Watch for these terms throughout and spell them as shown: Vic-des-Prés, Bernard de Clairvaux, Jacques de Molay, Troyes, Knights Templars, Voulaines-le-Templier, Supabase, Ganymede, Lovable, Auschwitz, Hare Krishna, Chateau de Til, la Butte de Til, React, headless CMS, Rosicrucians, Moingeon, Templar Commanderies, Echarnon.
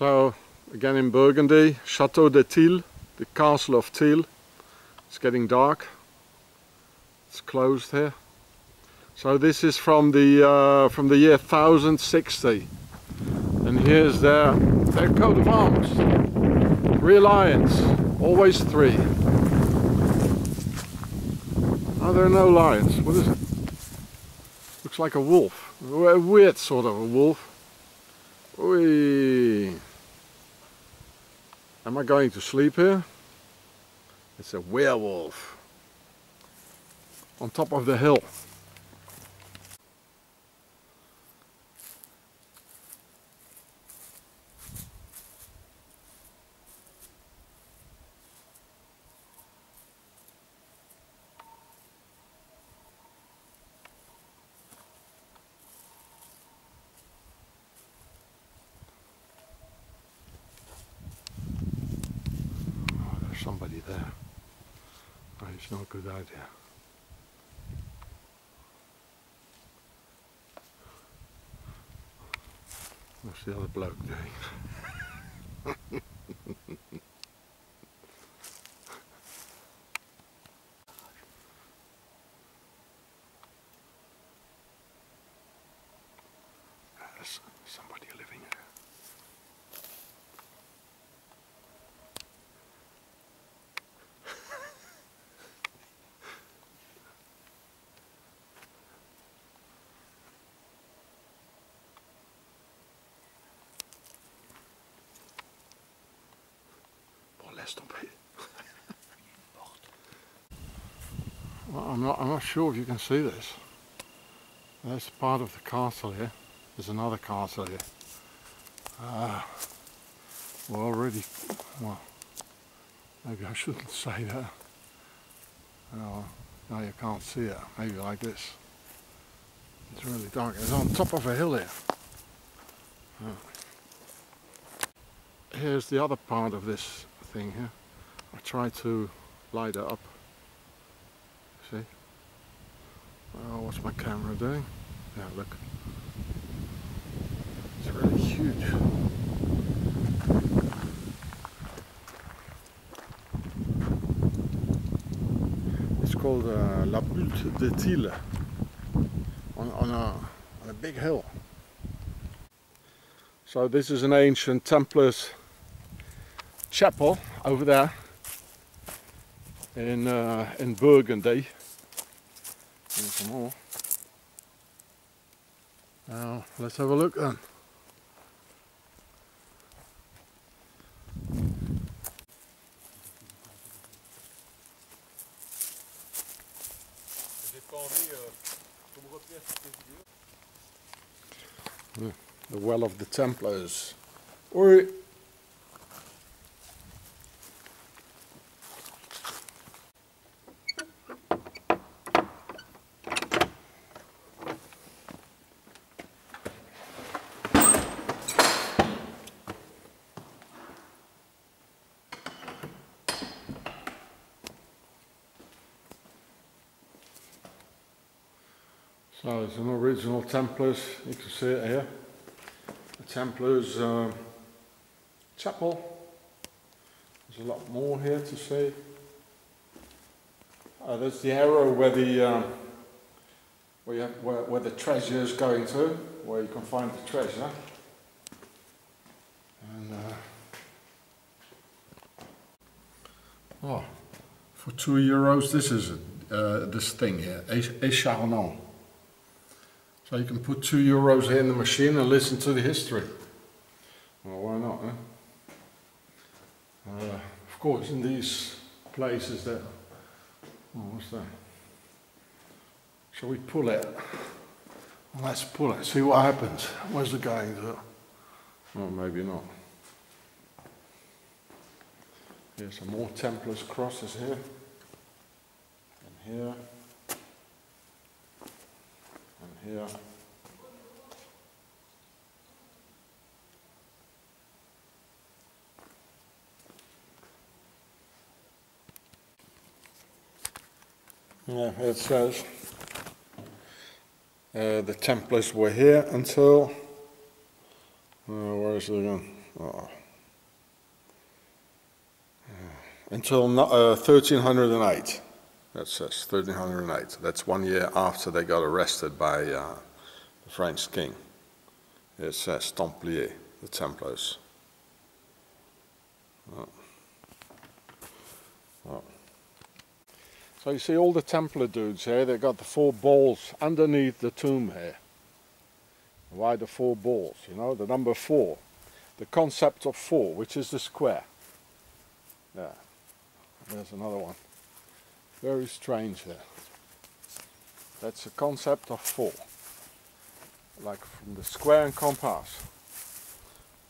So again in Burgundy, Chateau de Til, the castle of Til. It's getting dark, it's closed here. So this is from the year 1060, and here's their coat of arms. 3 lions, always 3. Oh, there are no lions. What is it? Looks like a wolf. A weird sort of a wolf. Oi. Am I going to sleep here? It's a werewolf. On top of the hill. Somebody there. Oh, it's not a good idea. What's the other bloke doing? There's somebody living here. Well, I'm not sure if you can see this. That's part of the castle here. There's another castle here. Well, already, well, maybe I shouldn't say that. No, you can't see it. Maybe like this. It's really dark. It's on top of a hill here. Here's the other part of this thing here. I try to light it up. See? Oh, what's my camera doing? Yeah, look. It's really huge. It's called La Butte de Til, on a big hill. So this is an ancient Templars chapel over there in Burgundy. Here's some more. Now let's have a look then. The Well of the Templars. Or so it's an original Templars, you can see it here, the Templars chapel. There's a lot more here to see. There's the arrow where the where the treasure is going to, where you can find the treasure. And oh, for €2 this is this thing here, Echarnon. So you can put €2 here in the machine and listen to the history. Well, why not, eh? Of course, in these places that... Oh, what's that? Shall we pull it? Well, let's pull it, see what happens. Where's the going to? Well, maybe not. Here's some more Templars crosses here. And here. Here. Yeah, it says the Templars were here until where is it again? until 1308. That says 1308. That's 1 year after they got arrested by the French king. It says Templier, the Templars. Oh. Oh. So you see all the Templar dudes here, they've got the four balls underneath the tomb here. Why the four balls? You know, the number four. The concept of four, which is the square. Yeah, there's another one. Very strange there. That's the concept of four. Like from the square and compass.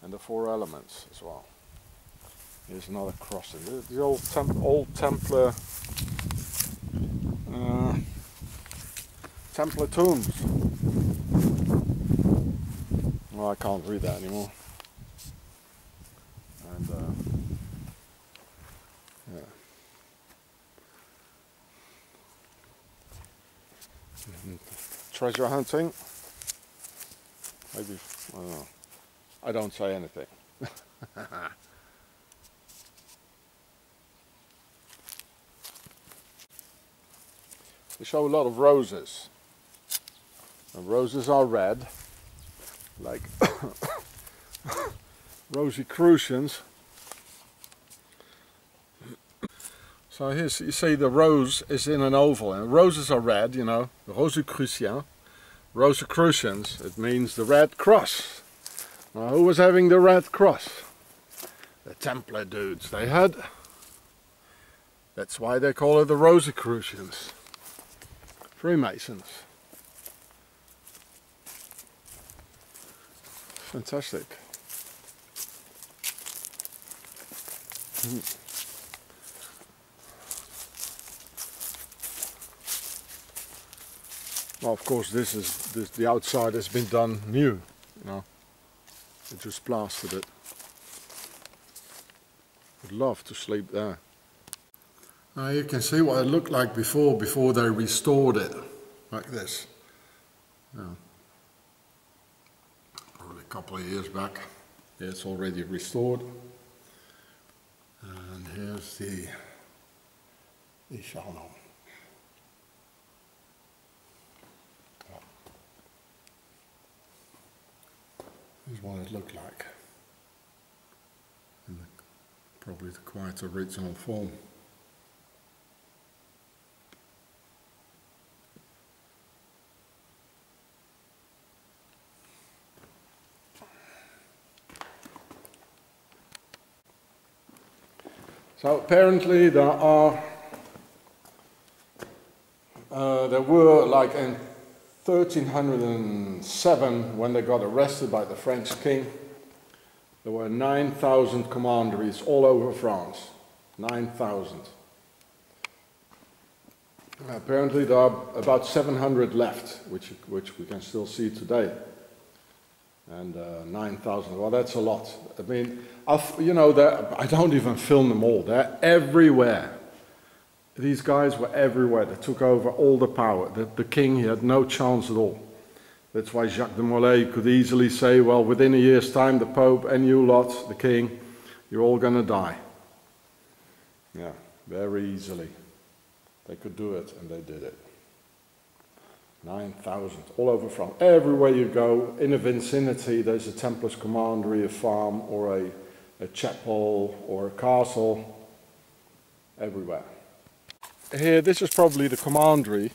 And the four elements as well. Here's another crossing. The old Templar tombs. Well, I can't read that anymore. And yeah. Treasure hunting. Maybe I don't know. I don't say anything. They show a lot of roses. And roses are red, like Rosicrucians. So here you see the rose is in an oval, and roses are red, you know, Rosicrucian. Rosicrucians, it means the Red Cross. Now who was having the Red Cross? The Templar dudes they had. That's why they call it the Rosicrucians. Freemasons. Fantastic. Well, of course, the outside has been done new. You know, they just plastered it. Would love to sleep there. Now you can see what it looked like before they restored it, like this. Yeah. Probably a couple of years back. Yeah, it's already restored. And here's the Echarnon. Here's what it looked like. In probably quite original form. So apparently there were like in 1307 when they got arrested by the French king, there were 9,000 commanderies all over France. 9,000. Apparently there are about 700 left, which we can still see today. And 9,000, well that's a lot. I mean, you know, I don't even film them all, they're everywhere. These guys were everywhere, they took over all the power. The king, he had no chance at all. That's why Jacques de Molay could easily say, well, within a year's time, the Pope and you lot, the king, you're all gonna die. Yeah, very easily. They could do it, and they did it. 9,000 all over France. Everywhere you go, in the vicinity, there's a Templars commandery, a farm, or a chapel, or a castle. Everywhere. Here, this is probably the commandery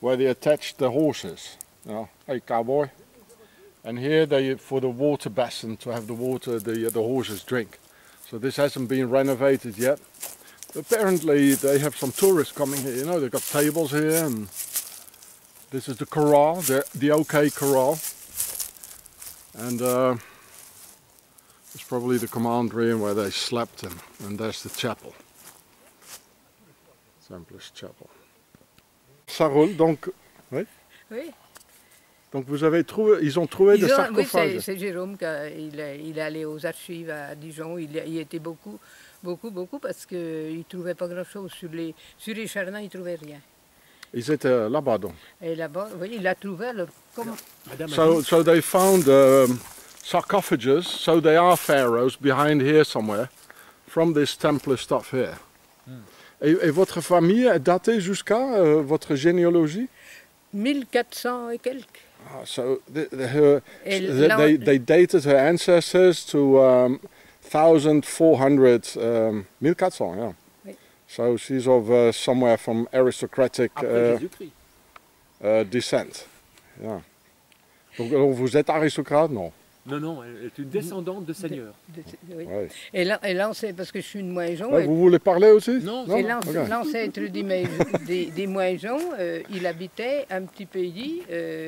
where they attached the horses. You know, hey cowboy. And here they for the water basin to have the water the horses drink. So this hasn't been renovated yet. Apparently they have some tourists coming here. You know, they've got tables here and. This is the corral, the OK corral, and it's probably the commandery and where they slept in. And there's the chapel, Templars chapel. Ça roule, donc, oui. Oui. Donc vous avez trouvé, ils ont trouvé des sarcophages. Oui, c'est Jérôme qu'il allait aux archives à Dijon. Il était beaucoup parce qu'il trouvait pas grand-chose sur les charnans, il trouvait rien. Is it là-bas donc? Et là-bas, oui, il l'a trouvé. So they found sarcophages, so they are pharaohs, behind here somewhere, from this Templar stuff here. Mm. Et votre famille est datée jusqu'à votre généalogie? 1400 et quelques. Ah, so they dated her ancestors to 1400, 1400, yeah. Oui. So she's of somewhere from aristocratic descent. Yeah. Donc vous êtes aristocrate, non? Non, non, elle est une descendante de seigneur. Oui. Ouais. Et l'ancêtre, parce que je suis une moingeon... Ouais, vous voulez parler aussi? Non, non, l'ancêtre okay. des moingeons, il habitait un petit pays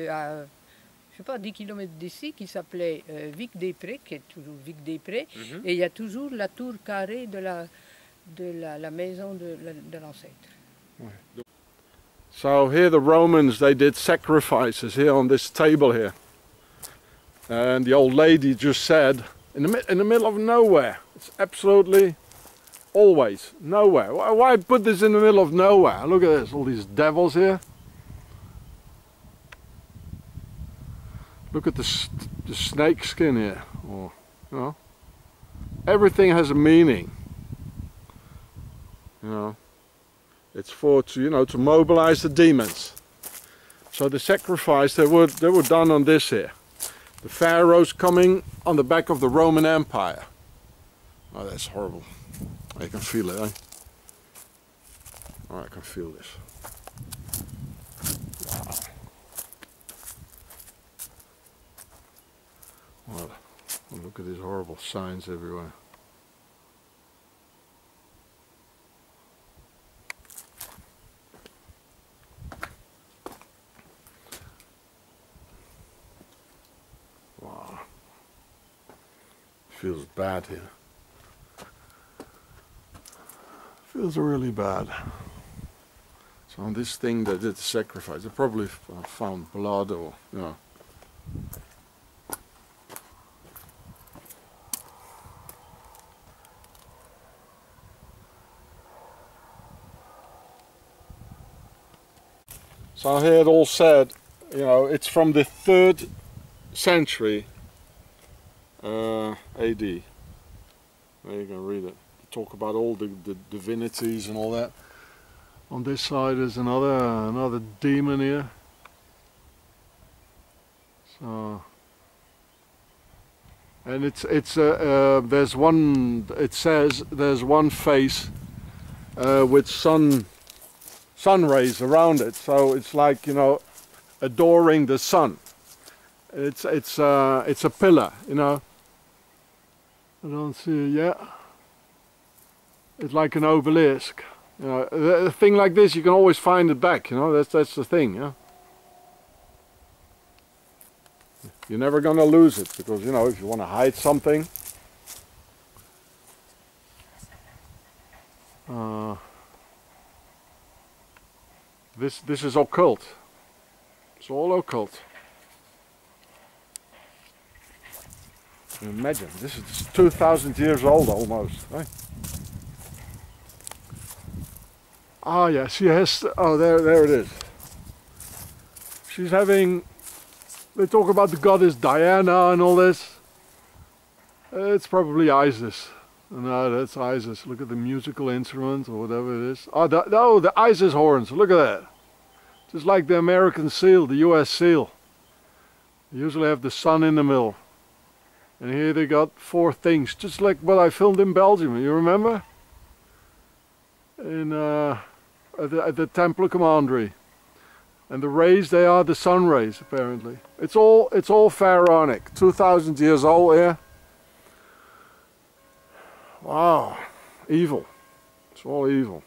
à, je sais pas, 10 km d'ici, qui s'appelait Vic-des-Prés, qui est toujours Vic-des-Prés, et il y a toujours la tour carrée de la maison de l'ancêtre. Ouais. So here the Romans, they did sacrifices here on this table here. And the old lady just said, in the middle of nowhere, it's absolutely always nowhere. Why put this in the middle of nowhere? Look at this, all these devils here. Look at the snake skin here. Or, you know, everything has a meaning. You know, it's for to mobilize the demons. So the sacrifice they were done on this here. The pharaohs coming on the back of the Roman Empire. Oh, that's horrible. I can feel it, eh? Oh, I can feel this. Wow. Well, look at these horrible signs everywhere. Feels bad here. Feels really bad. So on this thing they did the sacrifice. They probably found blood or, you know. So I heard all said, you know, it's from the 3rd century. AD. There you can read it. They talk about all the divinities and all that. On this side is another demon here. So, and there's one. It says there's one face with sun rays around it. So it's like, you know, adoring the sun. It's a pillar, you know. I don't see it yet. It's like an obelisk. You know, a thing like this, you can always find it back. You know, that's the thing. Yeah, you're never gonna lose it because, you know, if you want to hide something. This is occult. It's all occult. Imagine, this is 2,000 years old almost, right? Ah, yeah, she has, oh, there it is. She's having, they talk about the goddess Diana and all this. It's probably Isis. No, that's Isis. Look at the musical instrument or whatever it is. Oh, the Isis horns, look at that. Just like the American seal, the US seal. They usually have the sun in the middle. And here they got 4 things, just like what I filmed in Belgium, you remember? In at the Templar Commandery. And the rays, they are the sun rays, apparently. It's all pharaonic, 2,000 years old here. Wow, evil. It's all evil.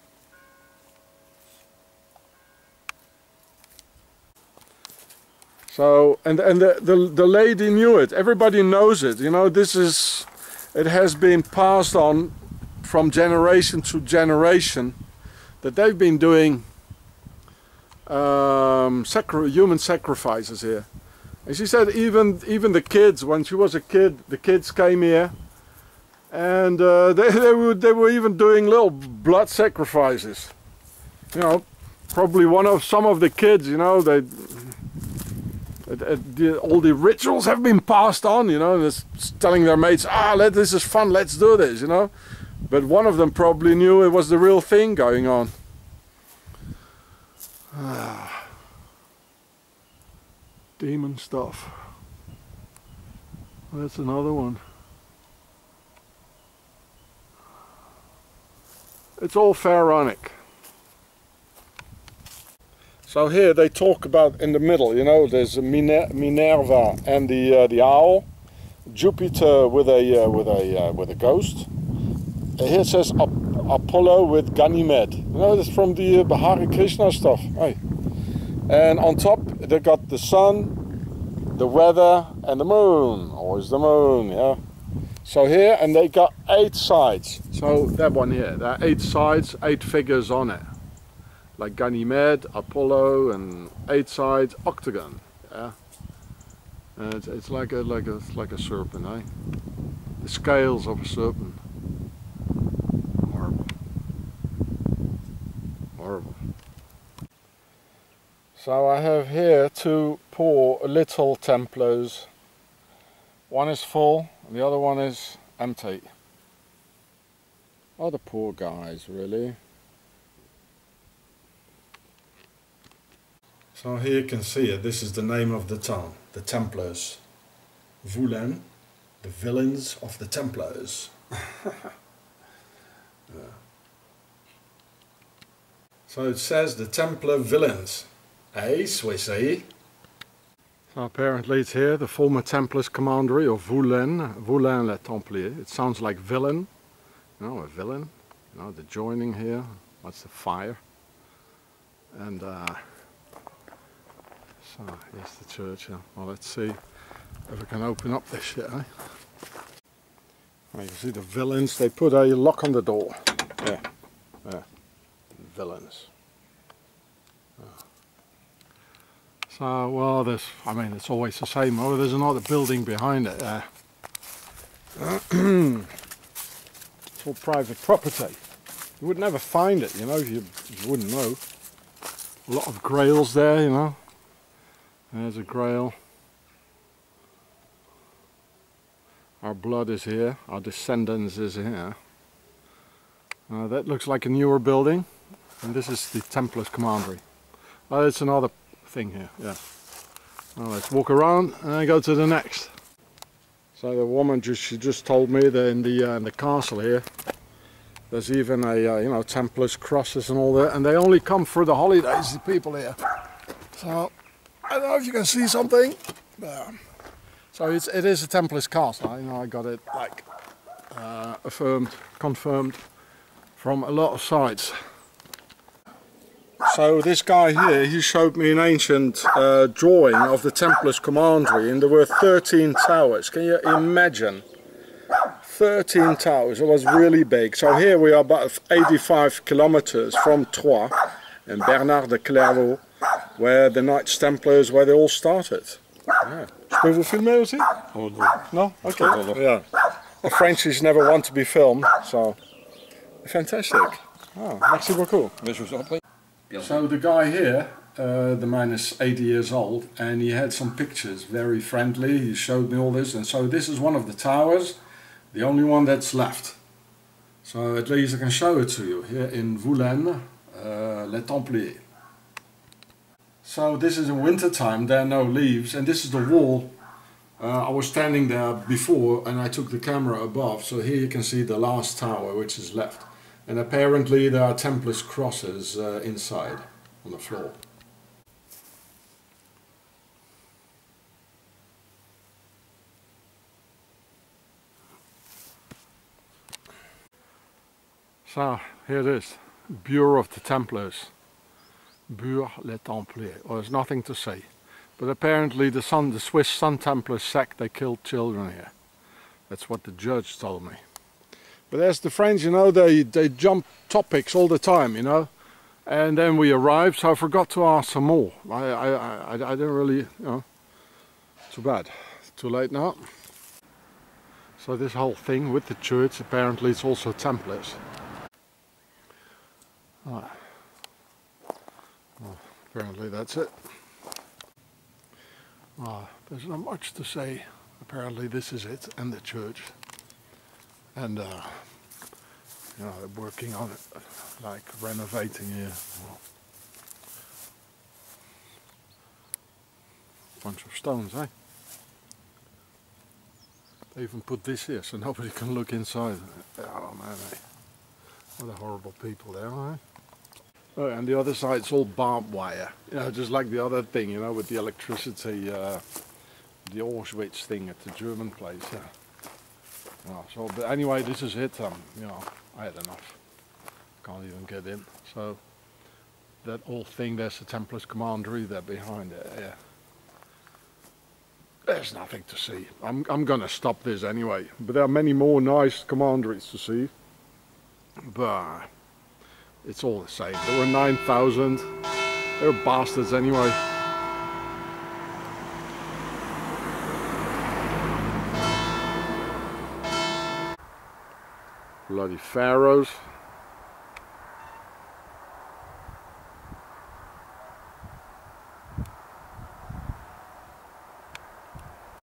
So, and the lady knew it. Everybody knows it. You know, this is, it has been passed on from generation to generation that they've been doing human sacrifices here. And she said even the kids, when she was a kid, the kids came here and they were even doing little blood sacrifices. You know, probably some of the kids, you know, they all the rituals have been passed on, you know, and it's telling their mates, ah, this is fun, let's do this, you know. But one of them probably knew it was the real thing going on. Ah. Demon stuff. That's another one. It's all pharaonic. So here they talk about in the middle, you know, there's Minerva and the owl, Jupiter with a ghost. Here it says Apollo with Ganymede. You know, that's from the Hare Krishna stuff. Hey. And on top they got the sun, the weather, and the moon. Always the moon, yeah. So here, and they got 8 sides. So that one here, there are 8 sides, 8 figures on it. Like Ganymede, Apollo, and 8 sides, octagon. Yeah, and it's like a serpent, eh? The scales of a serpent. Horrible, horrible. So I have here 2 poor little Templars. One is full, and the other one is empty. Oh, the poor guys, really. So here you can see it, this is the name of the town, the Templars. Voulaines, the villains of the Templars. Yeah. So it says the Templar villains. Eh, Swissy? So apparently it's here, the former Templars commandery of Voulaines, Voulaines-le-Templier. It sounds like villain, you know, a villain. You know, the joining here, that's the fire. And so, here's the church. Yeah. Well, let's see if we can open up this shit, eh? Well, you can see the villains, they put a lock on the door. Yeah, yeah. Villains. Oh. So, well, there's, I mean, it's always the same. Oh, there's another building behind it there. It's all private property. You would never find it, you know, you wouldn't know. A lot of grails there, you know. There's a grail. Our blood is here, our descendants is here. That looks like a newer building, and this is the Templars commandery. Oh, it's another thing here, yeah. Now let's walk around and go to the next. So the woman, she just told me that in the castle here, there's even a you know, Templars crosses and all that, and they only come for the holidays, the people here. So. I don't know if you can see something. So it is a Templars castle. You know, I got it like confirmed from a lot of sites. So this guy here, he showed me an ancient drawing of the Templars commandery, and there were 13 towers. Can you imagine? 13 towers. It was really big. So here we are about 85 kilometers from Troyes and Bernard de Clairvaux, where the Knights Templars, where they all started. Yeah. Should we film it? Oh, no. No? Okay. No, no. Yeah. The Frenchies never want to be filmed, so... Fantastic. Oh, merci beaucoup. So the guy here, the man is 80 years old, and he had some pictures, very friendly, he showed me all this, and so this is one of the towers, the only one that's left. So at least I can show it to you, here in Voulaines-le-Templier. So this is in winter time, there are no leaves, and this is the wall. I was standing there before and I took the camera above, so here you can see the last tower which is left. And apparently there are Templars crosses inside on the floor. So here it is, Bureau of the Templars. Bureau-le-Templier, well, there's nothing to say, but apparently the Swiss Sun Templar sect, they killed children here. That's what the judge told me. But as the French, you know, they jump topics all the time, you know. And then we arrived, so I forgot to ask some more. I didn't really, you know, too bad. Too late now. So this whole thing with the church, apparently it's also Templars. All right. Well, apparently that's it. There's not much to say. Apparently this is it, and the church. And you know, they're working on it, like renovating here. Bunch of stones, eh? They even put this here so nobody can look inside. Oh man, eh? What a horrible people they are, eh? Oh, and the other side's all barbed wire. You know, just like the other thing, you know, with the electricity, the Auschwitz thing at the German place. Yeah. Well, so, but anyway, this is it. You know, I had enough. Can't even get in. So, that old thing, there's the Templars commandery there behind it. Yeah. There's nothing to see. I'm gonna stop this anyway. But there are many more nice commanderies to see. But it's all the same. There were 9,000. They were bastards anyway. Bloody pharaohs.